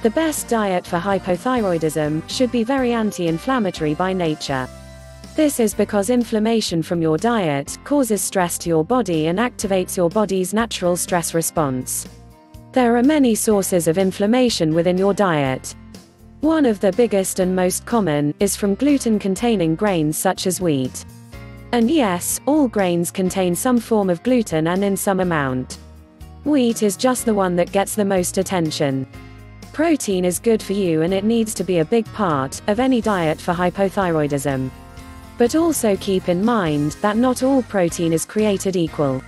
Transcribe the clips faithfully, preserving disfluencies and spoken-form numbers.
The best diet for hypothyroidism should be very anti-inflammatory by nature. This is because inflammation from your diet causes stress to your body and activates your body's natural stress response. There are many sources of inflammation within your diet. One of the biggest and most common is from gluten-containing grains such as wheat. And yes, all grains contain some form of gluten, and in some amount. Wheat is just the one that gets the most attention. Protein is good for you, and it needs to be a big part of any diet for hypothyroidism. But also keep in mind that not all protein is created equal.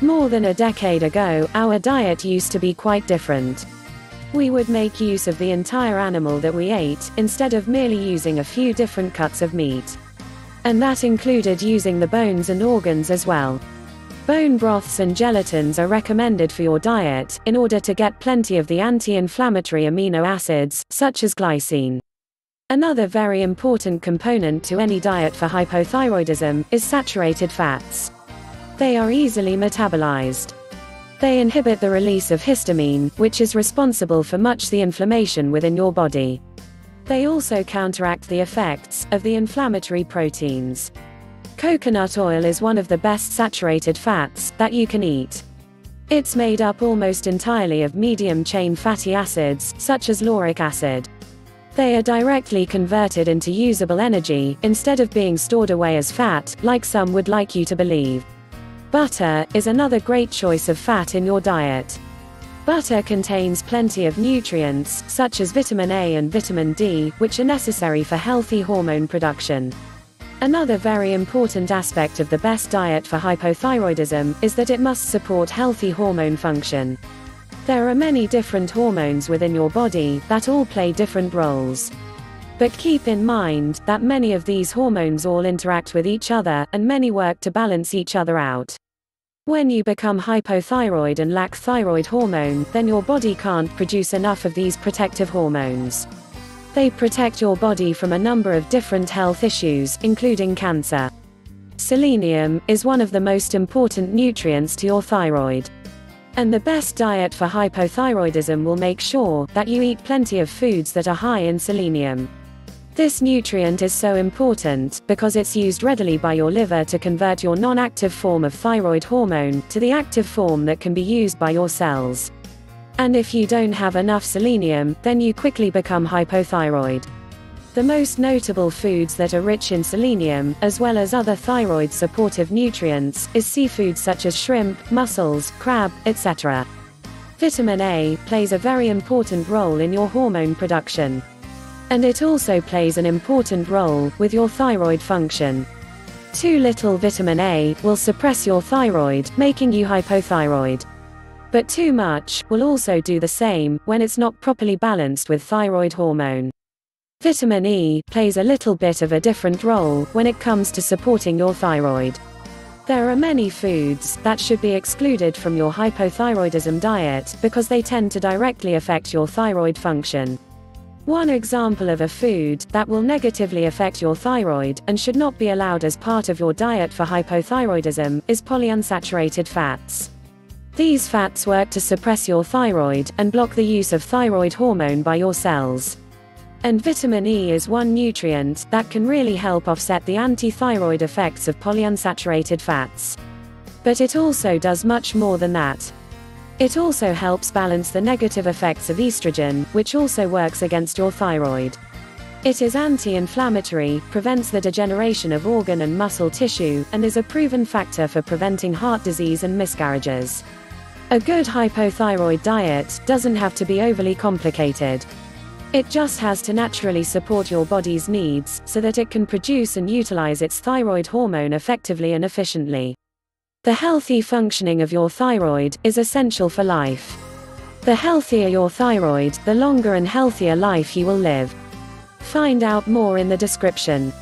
More than a decade ago, our diet used to be quite different. We would make use of the entire animal that we ate, instead of merely using a few different cuts of meat. And that included using the bones and organs as well. Bone broths and gelatins are recommended for your diet, in order to get plenty of the anti-inflammatory amino acids, such as glycine. Another very important component to any diet for hypothyroidism is saturated fats. They are easily metabolized. They inhibit the release of histamine, which is responsible for much of the inflammation within your body. They also counteract the effects of the inflammatory proteins. Coconut oil is one of the best saturated fats that you can eat. It's made up almost entirely of medium-chain fatty acids, such as lauric acid. They are directly converted into usable energy, instead of being stored away as fat, like some would like you to believe. Butter is another great choice of fat in your diet. Butter contains plenty of nutrients, such as vitamin A and vitamin D, which are necessary for healthy hormone production. Another very important aspect of the best diet for hypothyroidism is that it must support healthy hormone function. There are many different hormones within your body that all play different roles. But keep in mind that many of these hormones all interact with each other, and many work to balance each other out. When you become hypothyroid and lack thyroid hormone, then your body can't produce enough of these protective hormones. They protect your body from a number of different health issues, including cancer. Selenium is one of the most important nutrients to your thyroid. And the best diet for hypothyroidism will make sure that you eat plenty of foods that are high in selenium. This nutrient is so important because it's used readily by your liver to convert your non-active form of thyroid hormone to the active form that can be used by your cells. And if you don't have enough selenium, then you quickly become hypothyroid. The most notable foods that are rich in selenium, as well as other thyroid-supportive nutrients, is seafood such as shrimp, mussels, crab, et cetera. Vitamin A plays a very important role in your hormone production. And it also plays an important role with your thyroid function. Too little vitamin A will suppress your thyroid, making you hypothyroid. But too much will also do the same when it's not properly balanced with thyroid hormone. Vitamin E plays a little bit of a different role when it comes to supporting your thyroid. There are many foods that should be excluded from your hypothyroidism diet because they tend to directly affect your thyroid function. One example of a food that will negatively affect your thyroid, and should not be allowed as part of your diet for hypothyroidism, is polyunsaturated fats. These fats work to suppress your thyroid, and block the use of thyroid hormone by your cells. And vitamin E is one nutrient that can really help offset the anti-thyroid effects of polyunsaturated fats. But it also does much more than that. It also helps balance the negative effects of estrogen, which also works against your thyroid. It is anti-inflammatory, prevents the degeneration of organ and muscle tissue, and is a proven factor for preventing heart disease and miscarriages. A good hypothyroid diet doesn't have to be overly complicated. It just has to naturally support your body's needs, so that it can produce and utilize its thyroid hormone effectively and efficiently. The healthy functioning of your thyroid is essential for life. The healthier your thyroid, the longer and healthier life you will live. Find out more in the description.